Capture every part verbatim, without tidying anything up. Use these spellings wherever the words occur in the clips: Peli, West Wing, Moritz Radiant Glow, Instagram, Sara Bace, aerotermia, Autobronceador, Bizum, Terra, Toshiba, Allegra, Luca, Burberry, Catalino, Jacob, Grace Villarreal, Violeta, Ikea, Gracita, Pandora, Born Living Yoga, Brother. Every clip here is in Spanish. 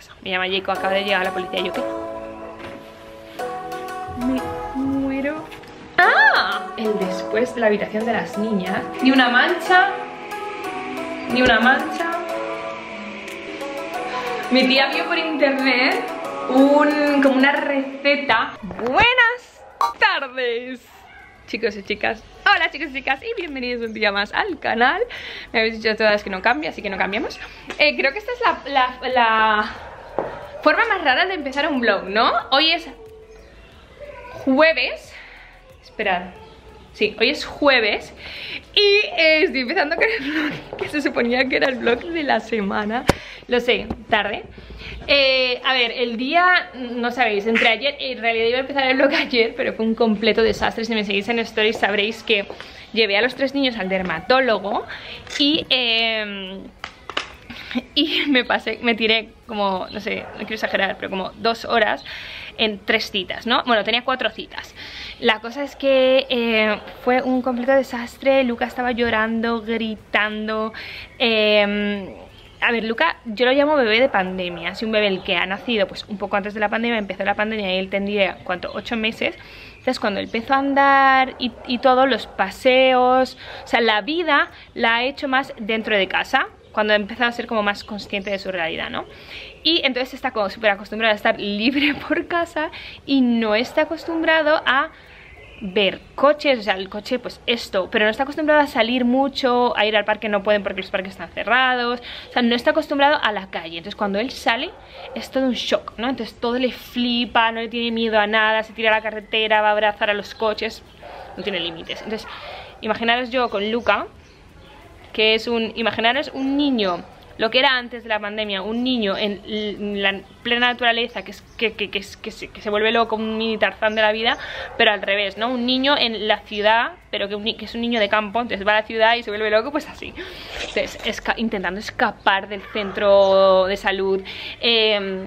casa. Me llama Jacob, acaba de llegar la policía. ¿Yo qué? Me muero. ¡Ah! El después de la habitación de las niñas. Ni una mancha. Ni una mancha. Mi tía vio por internet un, como una receta. Buenas tardes, chicos y chicas. Hola chicos y chicas y bienvenidos un día más al canal. Me habéis dicho todas que no cambia, así que no cambiamos. eh, Creo que esta es la, la, la forma más rara de empezar un vlog, ¿no? Hoy es jueves. Esperad. Sí, hoy es jueves y eh, estoy empezando con el vlog que se suponía que era el vlog de la semana. Lo sé, tarde. eh, A ver, el día, no sabéis, entre ayer, en realidad iba a empezar el vlog ayer, pero fue un completo desastre. Si me seguís en stories sabréis que llevé a los tres niños al dermatólogo y... Eh, Y me pasé, me tiré como, no sé, no quiero exagerar, pero como dos horas en tres citas, ¿no? Bueno, tenía cuatro citas. La cosa es que eh, fue un completo desastre. Luca estaba llorando, gritando. eh, A ver, Luca, yo lo llamo bebé de pandemia. Si un bebé el que ha nacido, pues un poco antes de la pandemia, empezó la pandemia y él tendría, ¿cuánto? Ocho meses. Entonces cuando empezó a andar y, y todo, los paseos, o sea, la vida la ha hecho más dentro de casa, cuando empezó a ser como más consciente de su realidad, ¿no? Y entonces está como súper acostumbrado a estar libre por casa y no está acostumbrado a ver coches, o sea, el coche pues esto, pero no está acostumbrado a salir mucho, a ir al parque no pueden porque los parques están cerrados, o sea, no está acostumbrado a la calle. Entonces cuando él sale es todo un shock, ¿no? Entonces todo le flipa, no le tiene miedo a nada, se tira a la carretera, va a abrazar a los coches, no tiene límites. Entonces imaginaros yo con Luca, que es un, imaginaros un niño, lo que era antes de la pandemia, un niño en la plena naturaleza que, es, que, que, que, es, que, se, que se vuelve loco, un mini Tarzán de la vida, pero al revés, ¿no? Un niño en la ciudad, pero que, un, que es un niño de campo, entonces va a la ciudad y se vuelve loco, pues así. Entonces, esca- intentando escapar del centro de salud. Eh,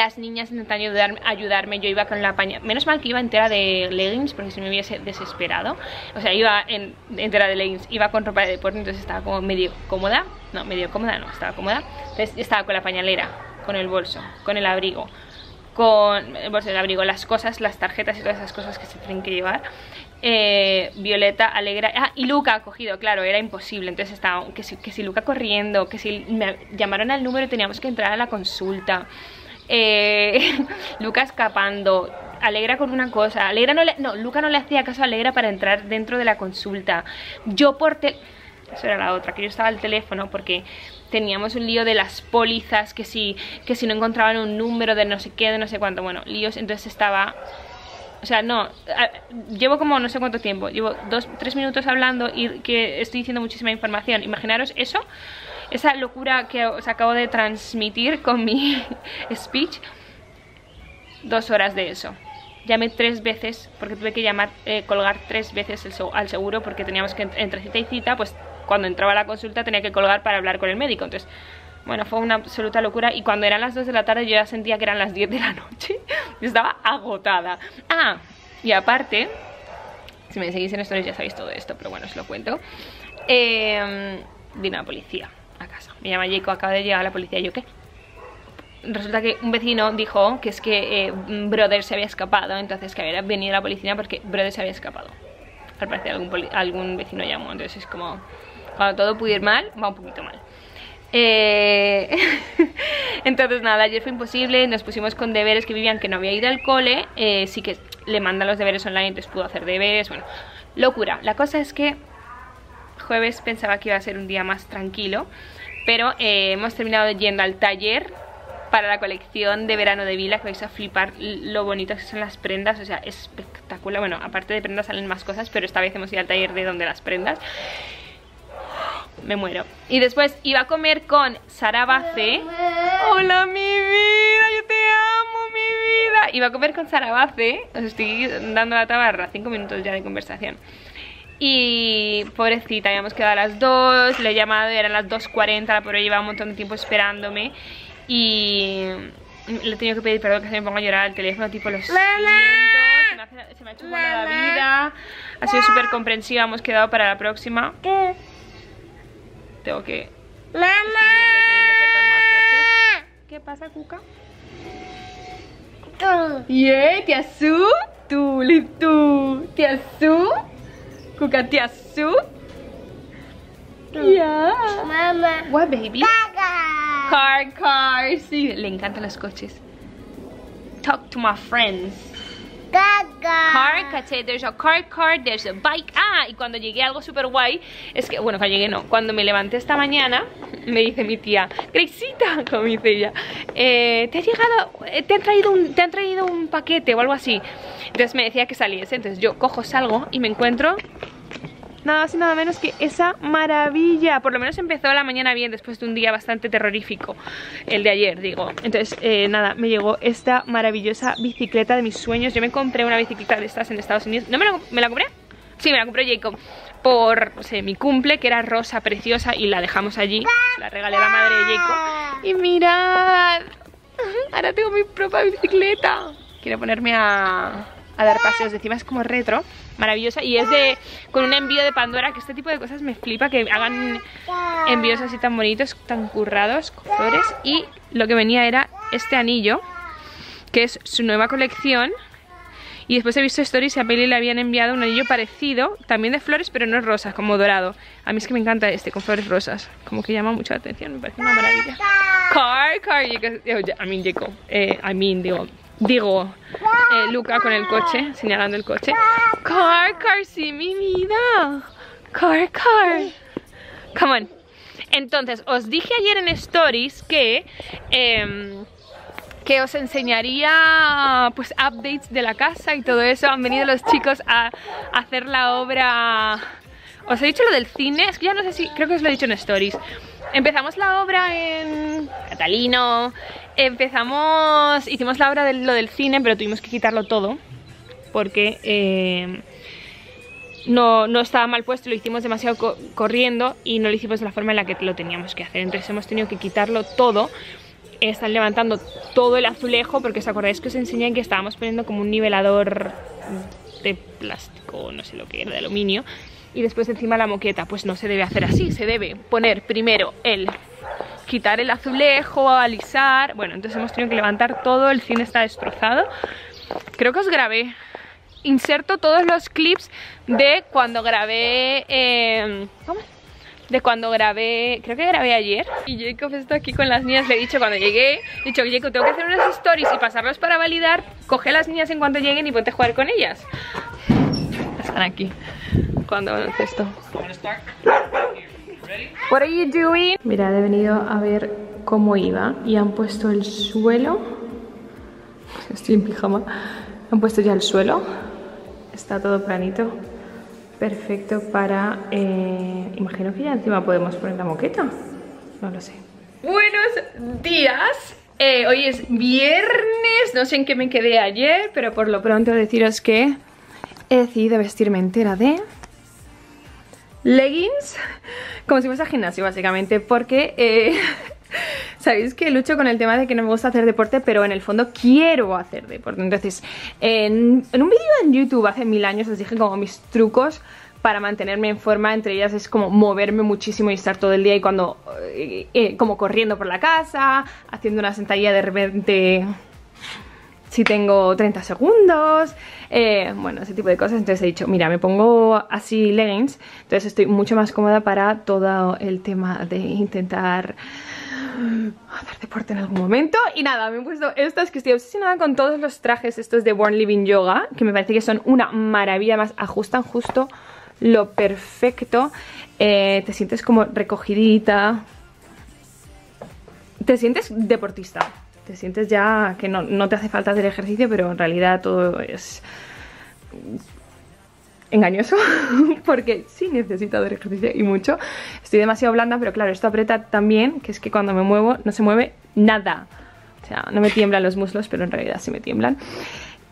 Las niñas intentan ayudarme, ayudarme, yo iba con la paña. Menos mal que iba entera de leggings, porque si me hubiese desesperado. O sea, iba en, entera de leggings, iba con ropa de deporte, entonces estaba como medio cómoda. No, medio cómoda no, estaba cómoda. Entonces estaba con la pañalera, con el bolso, con el abrigo, con el bolso del abrigo, las cosas, las tarjetas y todas esas cosas que se tienen que llevar. Eh, Violeta, Allegra, ah, y Luca cogido, claro, era imposible. Entonces estaba, que si, que si Luca corriendo, que si me llamaron al número y teníamos que entrar a la consulta. Eh, Luca escapando, Allegra con una cosa, Allegra no, le, no, Luca no le hacía caso a Allegra para entrar dentro de la consulta. Yo por tel... Eso era la otra, que yo estaba al teléfono porque teníamos un lío de las pólizas, que si, que si no encontraban un número de no sé qué, de no sé cuánto, bueno, líos, entonces estaba... O sea, no, llevo como no sé cuánto tiempo, llevo dos, tres minutos hablando y que estoy diciendo muchísima información. Imaginaros eso, esa locura que os acabo de transmitir con mi speech. Dos horas de eso. Llamé tres veces, porque tuve que llamar, eh, colgar tres veces el, al seguro, porque teníamos que entre cita y cita, pues cuando entraba a la consulta tenía que colgar para hablar con el médico. Entonces... Bueno, fue una absoluta locura y cuando eran las dos de la tarde yo ya sentía que eran las diez de la noche. Yo estaba agotada. Ah, y aparte, si me seguís en stories ya sabéis todo esto, pero bueno, os lo cuento. Eh, vino la policía a casa. Me llama Jacob, acaba de llegar la policía. ¿Yo qué? Resulta que un vecino dijo que es que eh, Brother se había escapado, entonces que había venido la policía porque Brother se había escapado. Al parecer algún, algún vecino llamó, entonces es como... Cuando todo puede ir mal, va un poquito mal. Eh, entonces nada, ayer fue imposible. Nos pusimos con deberes que Vivian, que no había ido al cole, eh, sí que le mandan los deberes online, entonces pudo hacer deberes. Bueno, locura. La cosa es que jueves pensaba que iba a ser un día más tranquilo, pero eh, hemos terminado yendo al taller para la colección de verano de Vila, que vais a flipar lo bonitas que son las prendas, o sea, espectacular. Bueno, aparte de prendas salen más cosas, pero esta vez hemos ido al taller de donde las prendas. Me muero. Y después iba a comer con Sara Bace. Hola, mi vida, yo te amo, mi vida. Iba a comer con Sara Bace. Os estoy dando la tabarra, cinco minutos ya de conversación. Y pobrecita, habíamos quedado a las dos. Le he llamado y eran las dos cuarenta. La pobre llevaba un montón de tiempo esperándome. Y le he tenido que pedir perdón, que se me ponga a llorar al teléfono. Tipo, los siento. Se me ha hecho mala la vida. Ha sido súper comprensiva. Hemos quedado para la próxima. ¿Qué? Tengo que... ¡Mamá! ¿Qué pasa, Cuca? Yeah, tiazú, tú, tú, tiazú, Cuca, tiazú. Yeah. Mamá. What, baby? Caca. Car, car. Sí, le encantan los coches. Talk to my friends. Caca. Car, caché. There's a car, car. There's a bike. Ah, y cuando llegué a algo súper guay, es que, bueno, cuando llegué no. Cuando me levanté esta mañana, me dice mi tía, Gracita, como dice ella, eh, te ha llegado, te han traído un, te han traído un paquete o algo así. Entonces me decía que saliese. Entonces yo cojo, salgo y me encuentro nada más y nada menos que esa maravilla. Por lo menos empezó la mañana bien, después de un día bastante terrorífico, el de ayer, digo. Entonces, eh, nada, me llegó esta maravillosa bicicleta de mis sueños. Yo me compré una bicicleta de estas en Estados Unidos. ¿No me la, me la compré? Sí, me la compró Jacob por, no sé, mi cumple, que era rosa, preciosa, y la dejamos allí. La regalé a la madre de Jacob. Y mirad, ahora tengo mi propia bicicleta. Quiero ponerme a... a dar paseos, encima es como retro, maravillosa, y es de con un envío de Pandora, que este tipo de cosas me flipa, que hagan envíos así tan bonitos, tan currados, con flores. Y lo que venía era este anillo, que es su nueva colección. Y después he visto stories y a Peli le habían enviado un anillo parecido, también de flores, pero no es rosa, como dorado. A mí es que me encanta este, con flores rosas, como que llama mucho la atención, me parece una maravilla. Car, car, I mean, Jacob, eh, I mean, digo... Digo, eh, Luca con el coche, señalando el coche. Car, car, sí, mi vida. Car, car. Come on. Entonces, os dije ayer en Stories que... Eh, que os enseñaría pues updates de la casa y todo eso. Han venido los chicos a, a hacer la obra... Os he dicho lo del cine, es que ya no sé si... Creo que os lo he dicho en Stories. Empezamos la obra en Catalino... Empezamos, hicimos la obra de lo del cine, pero tuvimos que quitarlo todo porque eh, no, no estaba mal puesto, lo hicimos demasiado co corriendo y no lo hicimos de la forma en la que lo teníamos que hacer. Entonces hemos tenido que quitarlo todo. Están levantando todo el azulejo porque os acordáis que os enseñé que estábamos poniendo como un nivelador de plástico, no sé lo que era, de aluminio, y después encima la moqueta. Pues no se debe hacer así, se debe poner primero el... quitar el azulejo, alisar... Bueno, entonces hemos tenido que levantar todo, el cine está destrozado. Creo que os grabé. Inserto todos los clips de cuando grabé... Eh, ¿cómo? De cuando grabé... Creo que grabé ayer. Y Jacob está aquí con las niñas. Le he dicho cuando llegué... He dicho, Jacob, tengo que hacer unas stories y pasarlos para validar. Coge a las niñas en cuanto lleguen y ponte a jugar con ellas. Están aquí. Cuando van a esto. What are you doing? Mirad, he venido a ver cómo iba y han puesto el suelo. Estoy en pijama. Han puesto ya el suelo. Está todo planito. Perfecto para... Eh, imagino que ya encima podemos poner la moqueta. No lo sé. Buenos días. Eh, hoy es viernes. No sé en qué me quedé ayer, pero por lo pronto deciros que he decidido vestirme entera de... leggings, como si fuese a gimnasio básicamente, porque eh, sabéis que lucho con el tema de que no me gusta hacer deporte, pero en el fondo quiero hacer deporte. Entonces, en, en un vídeo en YouTube hace mil años os dije como mis trucos para mantenerme en forma. Entre ellas es como moverme muchísimo y estar todo el día y cuando eh, eh, como corriendo por la casa, haciendo una sentadilla de repente... si tengo treinta segundos, eh, bueno, ese tipo de cosas. Entonces he dicho, mira, me pongo así leggings, entonces estoy mucho más cómoda para todo el tema de intentar hacer deporte en algún momento. Y nada, me he puesto estas, que estoy obsesionada con todos los trajes estos de Born Living Yoga, que me parece que son una maravilla. Más ajustan justo lo perfecto, eh, te sientes como recogidita, te sientes deportista. Te sientes ya que no, no te hace falta hacer ejercicio, pero en realidad todo es engañoso porque sí necesito hacer ejercicio y mucho. Estoy demasiado blanda, pero claro, esto aprieta también, que es que cuando me muevo no se mueve nada. O sea, no me tiemblan los muslos, pero en realidad sí me tiemblan.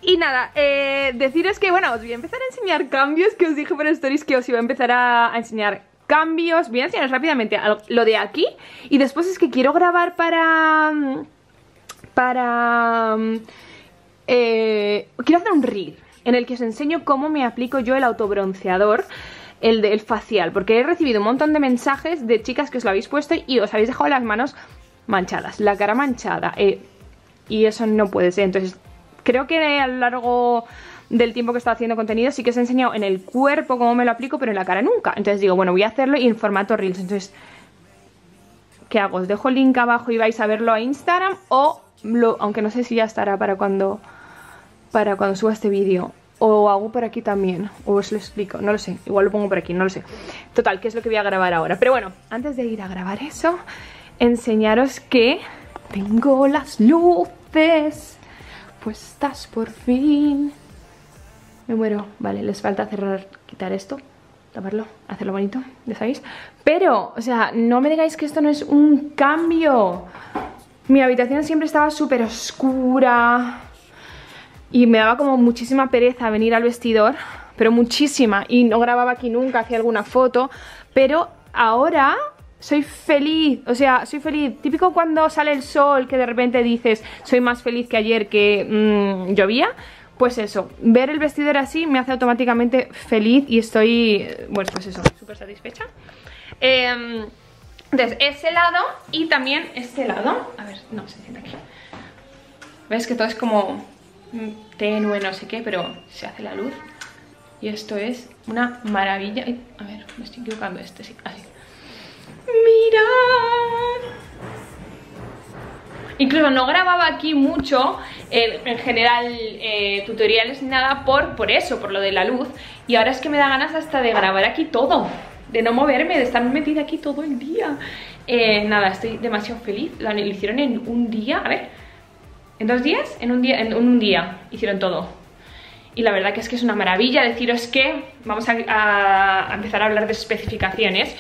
Y nada, eh, deciros que, bueno, os voy a empezar a enseñar cambios, que os dije por Stories que os iba a empezar a, a enseñar cambios. Voy a enseñaros rápidamente lo de aquí y después es que quiero grabar para... Para... Eh, quiero hacer un reel en el que os enseño cómo me aplico yo el autobronceador, el del facial, porque he recibido un montón de mensajes de chicas que os lo habéis puesto y os habéis dejado las manos manchadas, la cara manchada, eh, y eso no puede ser. Entonces creo que a lo largo del tiempo que estaba haciendo contenido sí que os he enseñado en el cuerpo cómo me lo aplico, pero en la cara nunca. Entonces digo, bueno, voy a hacerlo y en formato Reels. Entonces, ¿qué hago? Os dejo el link abajo y vais a verlo a Instagram, o lo, aunque no sé si ya estará para cuando, para cuando suba este vídeo. O hago por aquí también, o os lo explico, no lo sé, igual lo pongo por aquí, no lo sé. Total, que es lo que voy a grabar ahora. Pero bueno, antes de ir a grabar eso, enseñaros que tengo las luces puestas por fin. Me muero. Vale, les falta cerrar, quitar esto, taparlo, hacerlo bonito, ya sabéis. Pero, o sea, no me digáis que esto no es un cambio. Mi habitación siempre estaba súper oscura y me daba como muchísima pereza venir al vestidor, pero muchísima, y no grababa aquí nunca, hacía alguna foto, pero ahora soy feliz, o sea, soy feliz. Típico cuando sale el sol que de repente dices, soy más feliz que ayer que mmm, llovía. Pues eso, ver el vestidor así me hace automáticamente feliz y estoy, bueno, pues eso, súper satisfecha. Eh, entonces, ese lado y también este lado. A ver, no, se siente aquí. ¿Ves que todo es como tenue, no sé qué, pero se hace la luz? Y esto es una maravilla. A ver, me estoy equivocando, este sí, así. ¡Mira! Incluso no grababa aquí mucho, eh, en general, eh, tutoriales ni nada, por, por eso, por lo de la luz. Y ahora es que me da ganas hasta de grabar aquí todo, de no moverme, de estar metida aquí todo el día. Eh, nada, estoy demasiado feliz. Lo hicieron en un día, a ver, ¿en dos días? En un día, en un día hicieron todo. Y la verdad que es que es una maravilla. Deciros que vamos a, a empezar a hablar de especificaciones.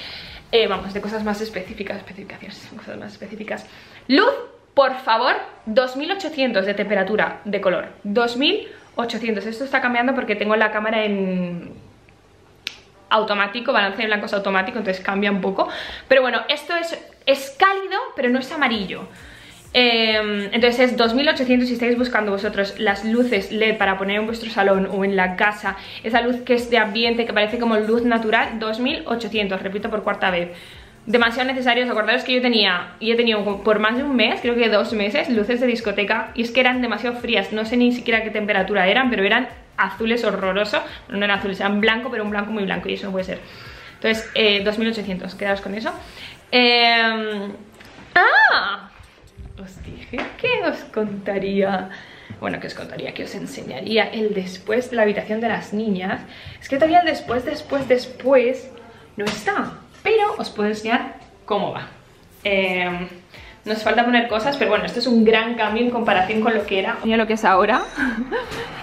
Eh, vamos, de cosas más específicas, especificaciones, cosas más específicas. Luz, por favor, dos mil ochocientos de temperatura, de color, dos mil ochocientos. Esto está cambiando porque tengo la cámara en automático, balance de blancos automático, entonces cambia un poco. Pero bueno, esto es, es cálido, pero no es amarillo. Eh, entonces es dos mil ochocientos. Si estáis buscando vosotros las luces L E D para poner en vuestro salón o en la casa, esa luz que es de ambiente, que parece como luz natural, dos mil ochocientos, repito por cuarta vez. Demasiado necesarios. Acordaros que yo tenía, y he tenido por más de un mes, creo que dos meses, luces de discoteca, y es que eran demasiado frías, no sé ni siquiera qué temperatura eran, pero eran azules horrorosos. No eran azules, eran blanco, pero un blanco muy blanco, y eso no puede ser. Entonces, eh, dos mil ochocientos, quedaos con eso. eh, ¡Ah! Os dije que os contaría, bueno, que os contaría, que os enseñaría el después de la habitación de las niñas. Es que todavía el después, después, después no está, pero os puedo enseñar cómo va. Eh, nos falta poner cosas, pero bueno, esto es un gran cambio en comparación con lo que era, mira lo que es ahora.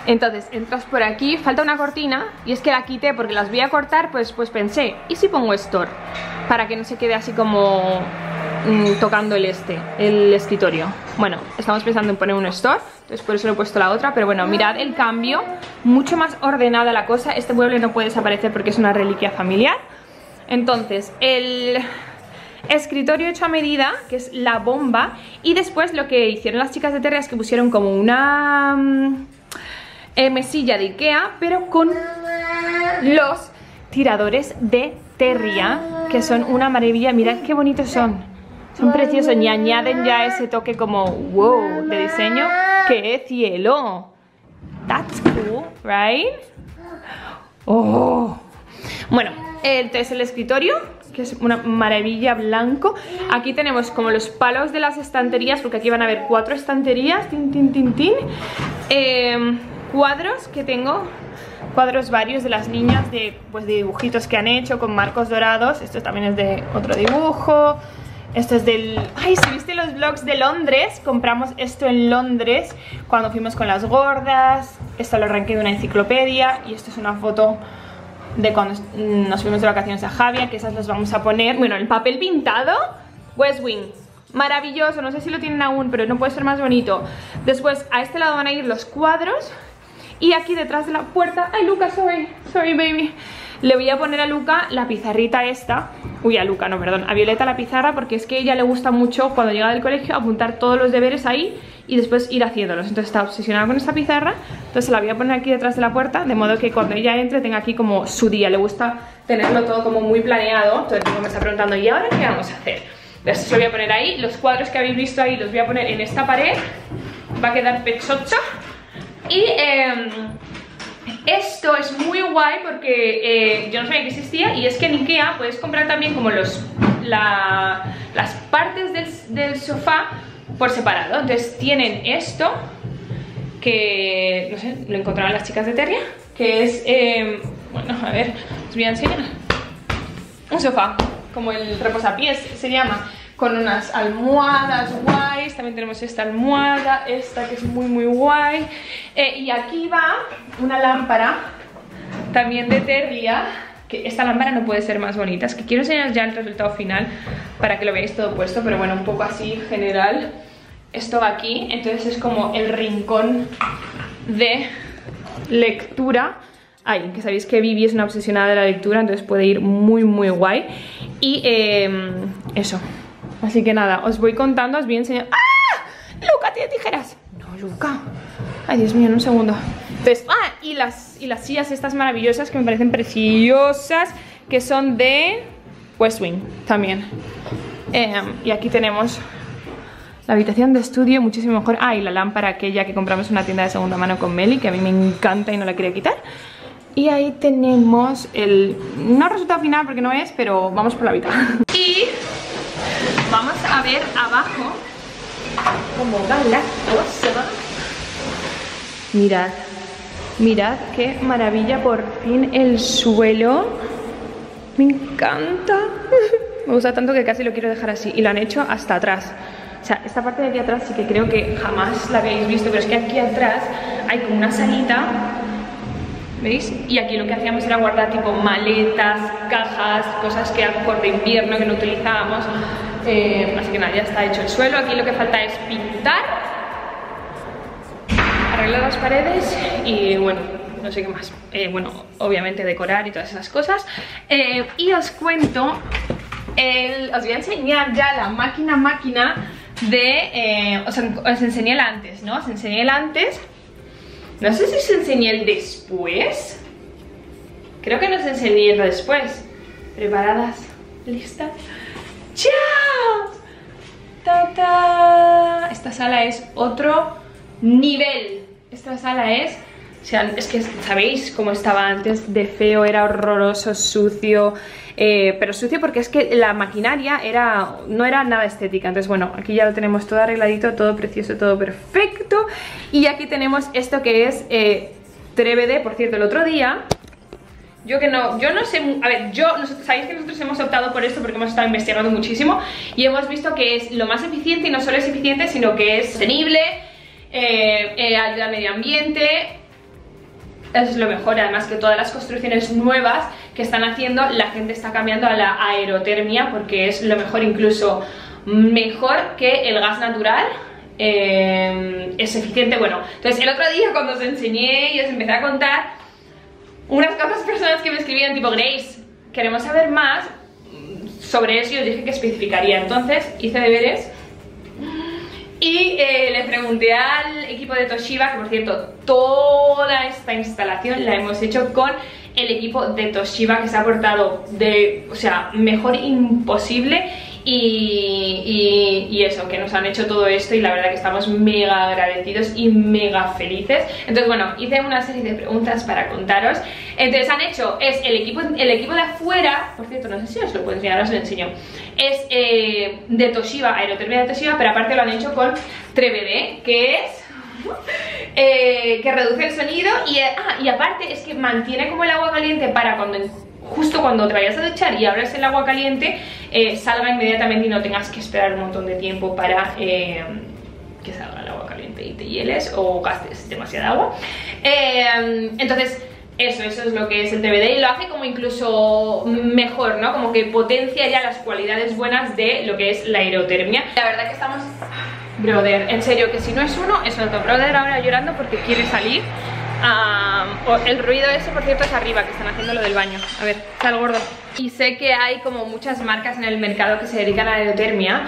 Entonces, entras por aquí, falta una cortina, y es que la quité porque las voy a cortar, pues, pues pensé, ¿y si pongo store? Para que no se quede así como mmm, tocando el este, el escritorio. Bueno, estamos pensando en poner un store, entonces por eso le he puesto la otra, pero bueno, mirad el cambio, mucho más ordenada la cosa. Este mueble no puede desaparecer porque es una reliquia familiar. Entonces, el escritorio hecho a medida, que es la bomba. Y después lo que hicieron las chicas de Terra es que pusieron como una um, eh, mesilla de Ikea, pero con los tiradores de Terra, que son una maravilla. Mirad qué bonitos son, son preciosos, y añaden ya ese toque como wow de diseño. ¡Qué cielo! That's cool, right? Oh. Bueno, entonces el escritorio, que es una maravilla, blanco. Aquí tenemos como los palos de las estanterías, porque aquí van a haber cuatro estanterías. Tin, tin, tin, tin. Eh, cuadros que tengo, cuadros varios de las niñas, de, pues, de dibujitos que han hecho con marcos dorados. Esto también es de otro dibujo. Esto es del... Ay, si viste los vlogs de Londres, compramos esto en Londres cuando fuimos con las gordas. Esto lo arranqué de una enciclopedia. Y esto es una foto de cuando nos fuimos de vacaciones a Javier, que esas las vamos a poner. Bueno, el papel pintado, West Wing, maravilloso, no sé si lo tienen aún, pero no puede ser más bonito. Después a este lado van a ir los cuadros. Y aquí detrás de la puerta, ay Luca, sorry, sorry baby, le voy a poner a Luca la pizarrita esta. Uy, a Luca, no, perdón, a Violeta la pizarra, porque es que a ella le gusta mucho cuando llega del colegio apuntar todos los deberes ahí y después ir haciéndolos. Entonces está obsesionada con esta pizarra, entonces la voy a poner aquí detrás de la puerta, de modo que cuando ella entre tenga aquí como su día. Le gusta tenerlo todo como muy planeado. Todo el tiempo me está preguntando, ¿y ahora qué vamos a hacer? Eso lo voy a poner ahí. Los cuadros que habéis visto ahí los voy a poner en esta pared. Va a quedar pechocha. Y eh, esto es muy guay porque eh, yo no sabía que existía. Y es que en Ikea puedes comprar también como los, la, las partes del, del sofá por separado. Entonces tienen esto que, no sé, lo encontraron las chicas de Terra, que es, eh, bueno, a ver, os voy a enseñar. Un sofá, como el reposapiés se llama, con unas almohadas guays. También tenemos esta almohada, esta que es muy muy guay. Eh, y aquí va una lámpara también de Terra, que esta lámpara no puede ser más bonita. Es que quiero enseñaros ya el resultado final para que lo veáis todo puesto, pero bueno, un poco así general. Esto va aquí, entonces es como el rincón de lectura. Ahí, que sabéis que Vivi es una obsesionada de la lectura, entonces puede ir muy muy guay. Y eh, eso. Así que nada, os voy contando, os voy enseñando. ¡Ah! ¡Luca tiene tijeras! No, Luca. Ay, Dios mío, en un segundo. Entonces, ah, y las, y las sillas estas maravillosas que me parecen preciosas, que son de West Wing también. Eh, y aquí tenemos la habitación de estudio, muchísimo mejor. Ah, y la lámpara aquella que compramos en una tienda de segunda mano con Meli, que a mí me encanta y no la quería quitar. Y ahí tenemos el... no resultado final porque no es, pero vamos por la vida. Y vamos a ver abajo cómo van las cosas. Mirad, mirad qué maravilla, por fin el suelo. Me encanta. Me gusta tanto que casi lo quiero dejar así. Y lo han hecho hasta atrás. O sea, esta parte de aquí atrás sí que creo que jamás la habéis visto, pero es que aquí atrás hay como una salita, ¿veis? Y aquí lo que hacíamos era guardar tipo maletas, cajas, cosas que eran por de invierno que no utilizábamos. Eh, así que nada, ya está hecho el suelo. Aquí lo que falta es pintar, arreglar las paredes y bueno, no sé qué más. Eh, bueno, obviamente decorar y todas esas cosas. Eh, y os cuento, el, os voy a enseñar ya la máquina máquina de... Eh, os, os enseñé el antes, ¿no? Os enseñé el antes. No sé si os enseñé el después. Creo que no os enseñé el después. ¿Preparadas? ¿Listas? ¡Chao! ¡Ta-ta! Esta sala es otro nivel. Esta sala es... O sea, es que sabéis cómo estaba antes, de feo, era horroroso, sucio, eh, pero sucio porque es que la maquinaria era, no era nada estética. Entonces bueno, aquí ya lo tenemos todo arregladito, todo precioso, todo perfecto. Y aquí tenemos esto que es eh, tres B D, por cierto, el otro día... Yo que no, yo no sé, a ver, yo, sabéis que nosotros hemos optado por esto porque hemos estado investigando muchísimo y hemos visto que es lo más eficiente, y no solo es eficiente, sino que es sostenible, eh, eh, ayuda al medio ambiente... Eso es lo mejor. Además que todas las construcciones nuevas que están haciendo, la gente está cambiando a la aerotermia porque es lo mejor, incluso mejor que el gas natural. Eh, es eficiente, bueno. Entonces el otro día cuando os enseñé y os empecé a contar, unas cuantas personas que me escribían tipo: Grace, queremos saber más sobre eso, y os dije que especificaría. Entonces hice deberes y eh, le pregunté al equipo de Toshiba, que por cierto, toda esta instalación la hemos hecho con el equipo de Toshiba, que se ha portado de, o sea, mejor imposible. Y, y, y eso, que nos han hecho todo esto y la verdad que estamos mega agradecidos y mega felices. Entonces bueno, hice una serie de preguntas para contaros. Entonces han hecho, es el equipo, el equipo de afuera, por cierto, no sé si os lo puedo enseñar, ahora os lo enseño. Es eh, de Toshiba, aerotermia de Toshiba, pero aparte lo han hecho con tres B D, que es... eh, que reduce el sonido y, ah, y aparte es que mantiene como el agua caliente para cuando... justo cuando te vayas a duchar y abres el agua caliente, eh, salga inmediatamente y no tengas que esperar un montón de tiempo para eh, que salga el agua caliente y te hieles o gastes demasiada agua. Eh, entonces eso, eso es lo que es el tres B D, y lo hace como incluso mejor, ¿no? Como que potencia ya las cualidades buenas de lo que es la aerotermia. La verdad que estamos... Brother, en serio, que si no es uno, es otro. Brother ahora llorando porque quiere salir. Um, el ruido ese, por cierto, es arriba, que están haciendo lo del baño. A ver, sal gordo. Y sé que hay como muchas marcas en el mercado que se dedican a la aerotermia,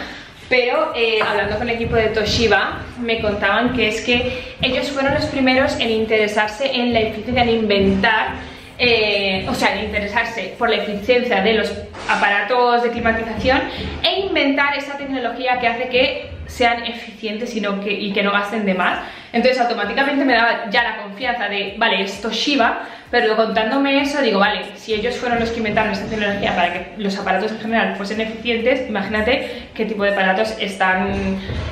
pero eh, hablando con el equipo de Toshiba me contaban que es que ellos fueron los primeros en interesarse en la eficiencia, en inventar eh, o sea, de interesarse por la eficiencia de los aparatos de climatización e inventar esa tecnología que hace que sean eficientes y, no que, y que no gasten de más. Entonces automáticamente me daba ya la confianza de, vale, es Toshiba, pero contándome eso digo, vale, si ellos fueron los que inventaron esta tecnología para que los aparatos en general fuesen eficientes, imagínate qué tipo de aparatos están,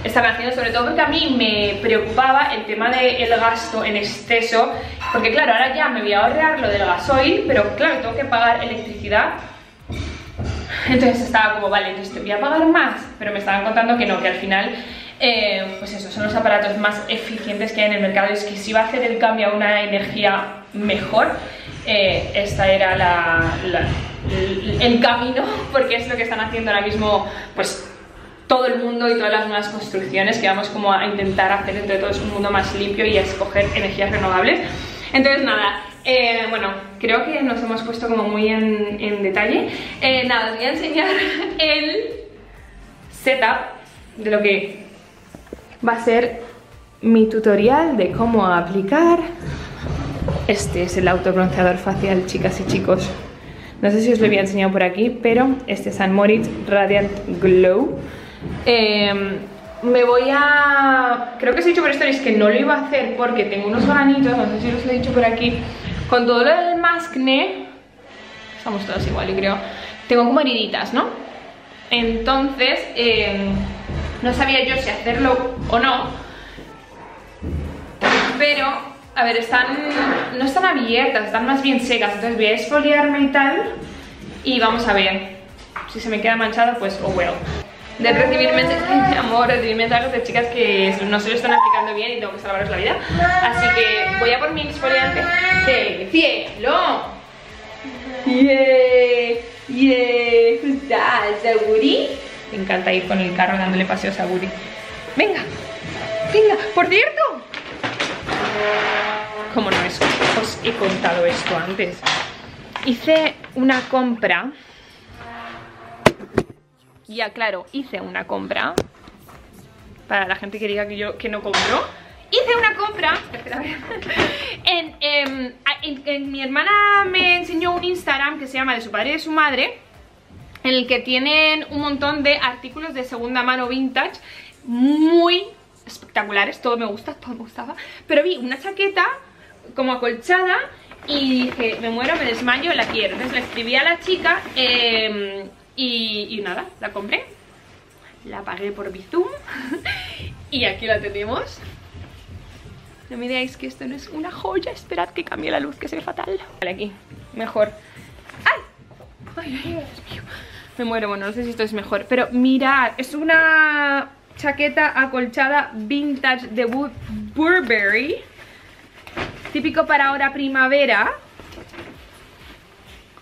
están haciendo, sobre todo porque a mí me preocupaba el tema del gasto en exceso, porque claro, ahora ya me voy a ahorrar lo del gasoil, pero claro, tengo que pagar electricidad. Entonces estaba como, vale, entonces te voy a pagar más, pero me estaban contando que no, que al final, eh, pues eso, son los aparatos más eficientes que hay en el mercado, y es que si va a hacer el cambio a una energía mejor, eh, esta era la, la, el, el camino, porque es lo que están haciendo ahora mismo, pues todo el mundo y todas las nuevas construcciones, que vamos como a intentar hacer entre todos un mundo más limpio y a escoger energías renovables. Entonces nada, eh, bueno, creo que nos hemos puesto como muy en, en detalle. eh, Nada, os voy a enseñar el setup de lo que va a ser mi tutorial de cómo aplicar. Este es el autobronceador facial, chicas y chicos. No sé si os lo había enseñado por aquí, pero este es Moritz Radiant Glow. eh, Me voy a... creo que os he dicho por stories que no lo iba a hacer porque tengo unos granitos, no sé si os lo he dicho por aquí. Con todo lo del mascne, estamos todos igual, yo creo. Tengo como heriditas, ¿no? Entonces, eh, no sabía yo si hacerlo o no. Pero, a ver, están... no están abiertas, están más bien secas. Entonces voy a exfoliarme y tal. Y vamos a ver. Si se me queda manchado, pues oh well. De recibir mensajes de amor, de recibir mensajes de chicas que no se lo están aplicando bien y tengo que salvaros la vida. Así que voy a por mi exfoliante del cielo. Yeah, yeah, ¿qué tal, Saguri? Me encanta ir con el carro dándole paseo a Saguri. Venga, venga, por cierto. Como no es, os he contado esto antes. Hice una compra. Ya, claro, hice una compra. Para la gente que diga que yo que no compro, hice una compra en, en, en, en, mi hermana me enseñó un Instagram que se llama De su padre y de su madre, en el que tienen un montón de artículos de segunda mano vintage muy espectaculares. Todo me gusta, todo me gustaba. Pero vi una chaqueta como acolchada y dije, me muero, me desmayo, la quiero. Entonces le escribí a la chica, eh... Y, y nada, la compré, la pagué por Bizum y aquí la tenemos. No me digáis que esto no es una joya. Esperad que cambie la luz, que se ve fatal. Vale, aquí, mejor. ¡Ay! ¡Ay, ay, Dios mío! Me muero, bueno, no sé si esto es mejor. Pero mirad, es una chaqueta acolchada vintage de Burberry. Típico para ahora primavera.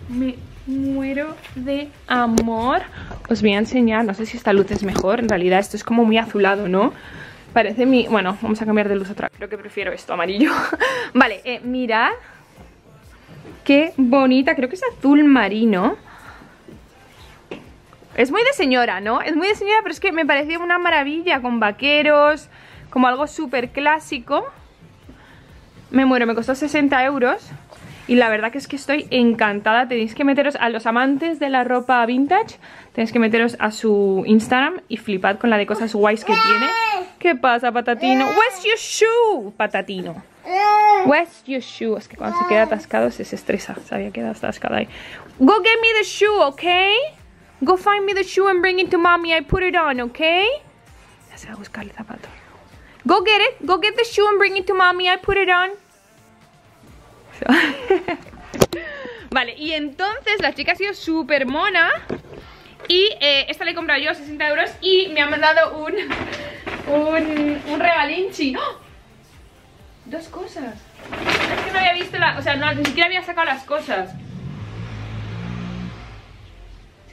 Me... muero de amor. Os voy a enseñar, no sé si esta luz es mejor. En realidad esto es como muy azulado, ¿no? Parece mi... bueno, vamos a cambiar de luz otra vez. Creo que prefiero esto, amarillo. Vale, eh, mirad qué bonita, creo que es azul marino. Es muy de señora, ¿no? Es muy de señora, pero es que me pareció una maravilla. Con vaqueros, como algo súper clásico. Me muero, me costó sesenta euros. Y la verdad que es que estoy encantada. Tenéis que meteros a los amantes de la ropa vintage. Tenéis que meteros a su Instagram y flipad con la de cosas guays que tiene. ¿Qué pasa, patatino? Where's your shoe, patatino? Where's your shoe? Es que cuando se queda atascado se estresa. Se había quedado atascado ahí. Go get me the shoe, okay? Go find me the shoe and bring it to mommy. I put it on, okay? Ya se va a buscar el zapato. Go get it. Go get the shoe and bring it to mommy. I put it on. Vale, y entonces la chica ha sido súper mona. Y eh, esta la he comprado yo a sesenta euros. Y me ha mandado un Un, un regalinchi. ¡Oh! Dos cosas. Es que no había visto la... o sea, no, ni siquiera había sacado las cosas.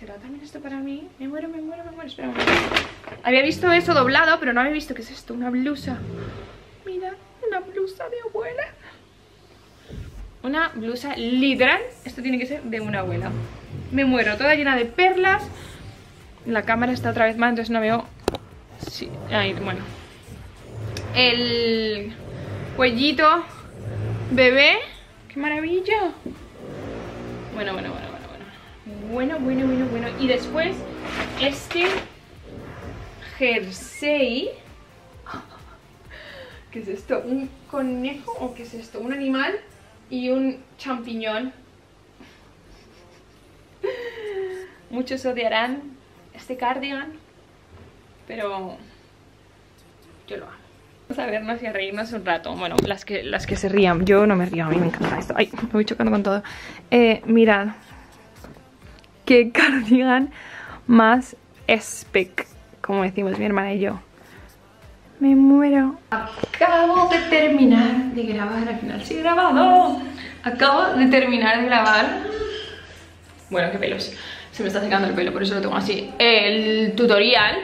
¿Será también esto para mí? Me muero, me muero, me muero. Espera un momento. Había visto eso doblado, pero no había visto. ¿Qué es esto? Una blusa. Mira, una blusa de abuela. Una blusa literal, esto tiene que ser de una abuela. Me muero, toda llena de perlas. La cámara está otra vez mal, entonces no veo. Sí, ahí, bueno. El cuellito bebé. ¡Qué maravilla! Bueno, bueno, bueno, bueno, bueno. Bueno, bueno, bueno, bueno. Y después, este jersey. ¿Qué es esto? ¿Un conejo o qué es esto? Un animal y un champiñón. Muchos odiarán este cardigan, pero yo lo amo. Vamos a vernos y a reírnos un rato. Bueno, las que, las que se rían. Yo no me río, a mí me encanta esto. Ay, me voy chocando con todo. Eh, mirad. Qué cardigan más epic, como decimos mi hermana y yo. Me muero. Acabo de terminar de grabar. Al final sí he grabado. Acabo de terminar de grabar. Bueno, qué pelos. Se me está secando el pelo, por eso lo tengo así. El tutorial.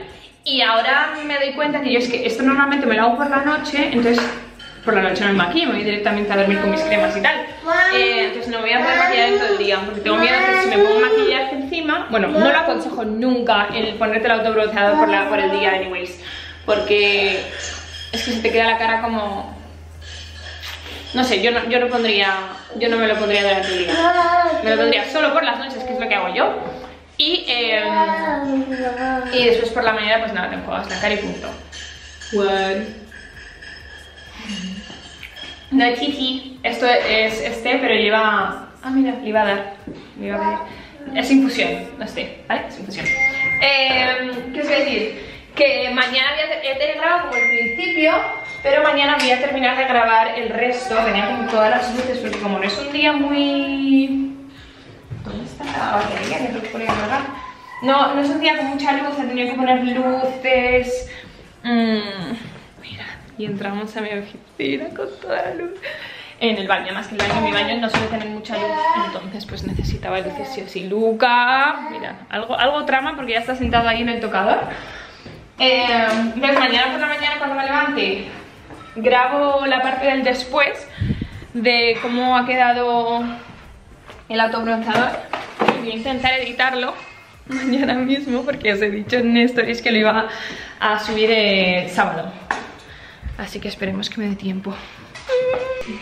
Y ahora me doy cuenta que yo es que esto normalmente me lo hago por la noche. Entonces, por la noche no me maquillo. Me voy directamente a dormir con mis cremas y tal. eh, Entonces no me voy a poder maquillar en todo el día, porque tengo miedo que si me pongo maquillaje encima. Bueno, no lo aconsejo nunca el ponerte el autobronceador por, la, por el día anyways, porque es que se te queda la cara como... No sé, yo no, yo no pondría... Yo no me lo pondría durante el día. Me lo pondría solo por las noches, que es lo que hago yo. Y, eh, y después por la mañana, pues nada, te enjuagas la cara y punto. What? No, chichi. Esto es este, pero lleva... Ah, mira, le iba a dar. Le iba a pedir. Es infusión, no sé, ¿vale? Es infusión. Eh, ¿Qué os voy a decir? Que mañana voy a... He grabado como el principio, pero mañana voy a terminar de grabar el resto. Tenía como todas las luces, porque como no es un día muy... ¿Dónde está la batería? No creo que podría cargar. No, no es un día con mucha luz, he tenido que poner luces. Mm, mira, y entramos a mi oficina con toda la luz. En el baño, más que el baño, mi baño no suele tener mucha luz. Entonces pues necesitaba luces sí o sí. Luca, mira, algo, algo trama porque ya está sentado ahí en el tocador. Eh, pues mañana por la mañana cuando me levante grabo la parte del después, de cómo ha quedado el autobronzador, y voy a intentar editarlo mañana mismo, porque os he dicho en stories que lo iba a subir eh, sábado, así que esperemos que me dé tiempo.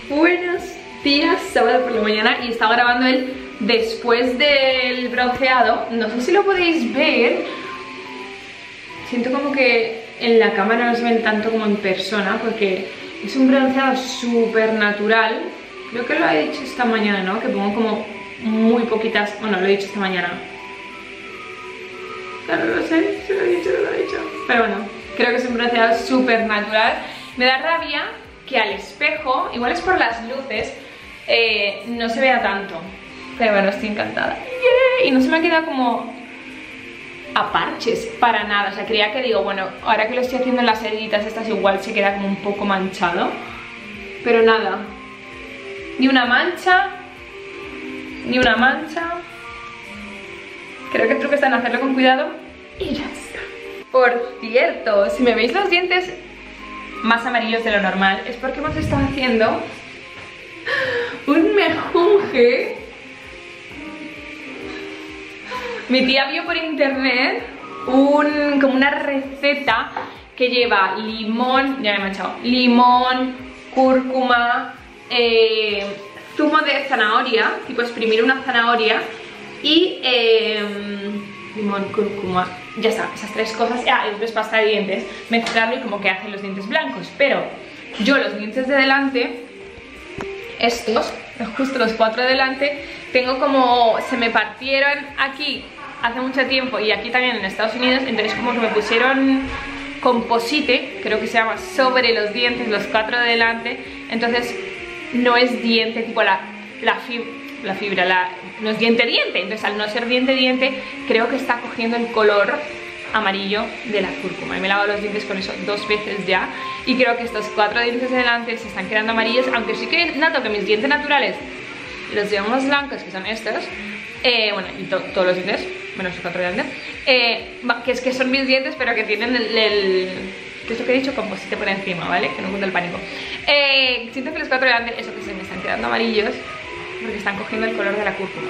Buenos días, sábado por la mañana, y estaba grabando el después del bronceado. No sé si lo podéis ver, siento como que en la cámara no se ven tanto como en persona, porque es un bronceado súper natural. Creo que lo he dicho esta mañana, ¿no? Que pongo como muy poquitas... Bueno, lo he dicho esta mañana. Claro, no lo sé, si lo he dicho, no lo he dicho. Pero bueno, creo que es un bronceado súper natural. Me da rabia que al espejo, igual es por las luces, eh, no se vea tanto. Pero bueno, estoy encantada. Yeah. Y no se me ha quedado como a parches, para nada. O sea, creía que digo, bueno, ahora que lo estoy haciendo en las heridas estas, igual se queda como un poco manchado. Pero nada. Ni una mancha. Ni una mancha. Creo que el truco está en hacerlo con cuidado y ya está. Por cierto, si me veis los dientes más amarillos de lo normal, es porque hemos estado haciendo un mejunje. Mi tía vio por internet un, como una receta que lleva limón, ya me he manchado, limón, cúrcuma, eh, zumo de zanahoria, tipo exprimir una zanahoria y eh, limón, cúrcuma, ya está, esas tres cosas. Ah, y después pasta de dientes, mezclarlo y como que hacen los dientes blancos. Pero yo los dientes de delante, estos, justo los cuatro de delante, tengo como, se me partieron aquí hace mucho tiempo y aquí también en Estados Unidos, entonces como que me pusieron composite, creo que se llama, sobre los dientes, los cuatro de delante. Entonces no es diente, tipo la, la fibra, la fibra la, no es diente-diente. Entonces al no ser diente-diente, creo que está cogiendo el color amarillo de la cúrcuma. Y me he lavado los dientes con eso dos veces ya. Y creo que estos cuatro dientes de delante se están quedando amarillos. Aunque sí que noto que mis dientes naturales, los llevamos blancos, que son estos. Eh, bueno, y to, todos los dientes, menos los cuatro dientes. Eh, que es que son mis dientes, pero que tienen el... el que esto que he dicho, composite por encima, ¿vale? Que no cunda el pánico. Eh, siento que los cuatro grandes, eso que se me están quedando amarillos, porque están cogiendo el color de la cúrcuma.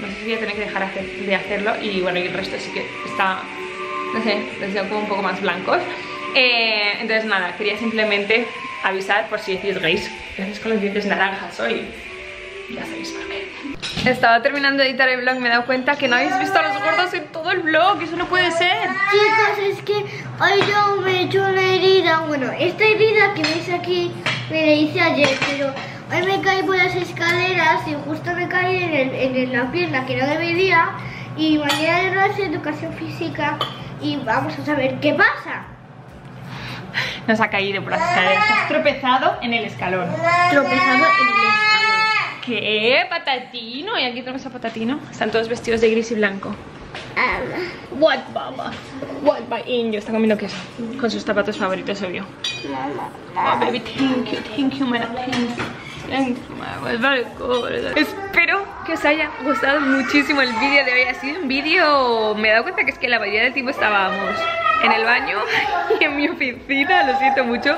No sé si voy a tener que dejar hacer, de hacerlo. Y bueno, y el resto sí que está, no sé, los veo como un poco más blancos. Eh, entonces nada, quería simplemente avisar por si decís, gays, ¿qué haces con los dientes naranjas hoy? ya sabéis por qué. Estaba terminando de editar el vlog, me he dado cuenta que no habéis visto a los gordos en todo el vlog. Eso no puede ser. Chicos, es que hoy yo me he hecho una herida. Bueno, esta herida que veis aquí me la hice ayer, pero hoy me caí por las escaleras y justo me caí en, el, en la pierna que no debería. Y mañana de noche educación física y vamos a saber qué pasa. Nos ha caído por las escaleras. Has tropezado en el escalón. Tropezado en el escalón. ¿Qué? Patatino. Y aquí tenemos a Patatino. Están todos vestidos de gris y blanco. Um, What baba? What by Indio? Está comiendo queso con sus zapatos favoritos, obvio. Oh, baby, thank you, thank you, my please. Espero que os haya gustado muchísimo el vídeo de hoy. Ha sido un vídeo... Me he dado cuenta que es que la mayoría del tiempo estábamos en el baño y en mi oficina. Lo siento mucho,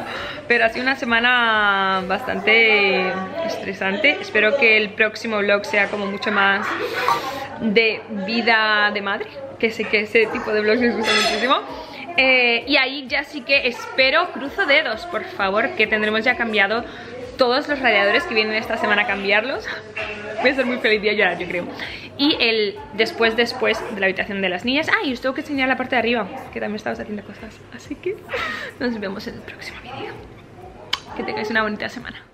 pero ha sido una semana bastante estresante. Espero que el próximo vlog sea como mucho más de vida de madre, que sé que ese tipo de vlogs les gusta muchísimo. eh, Y ahí ya sí que espero, cruzo dedos, por favor, que tendremos ya cambiado todos los radiadores que vienen esta semana a cambiarlos. Voy a ser muy feliz día de llorar, yo creo. Y el después, después de la habitación de las niñas. Ah, y os tengo que enseñar la parte de arriba, que también estamos haciendo cosas. Así que nos vemos en el próximo vídeo. Que tengáis una bonita semana.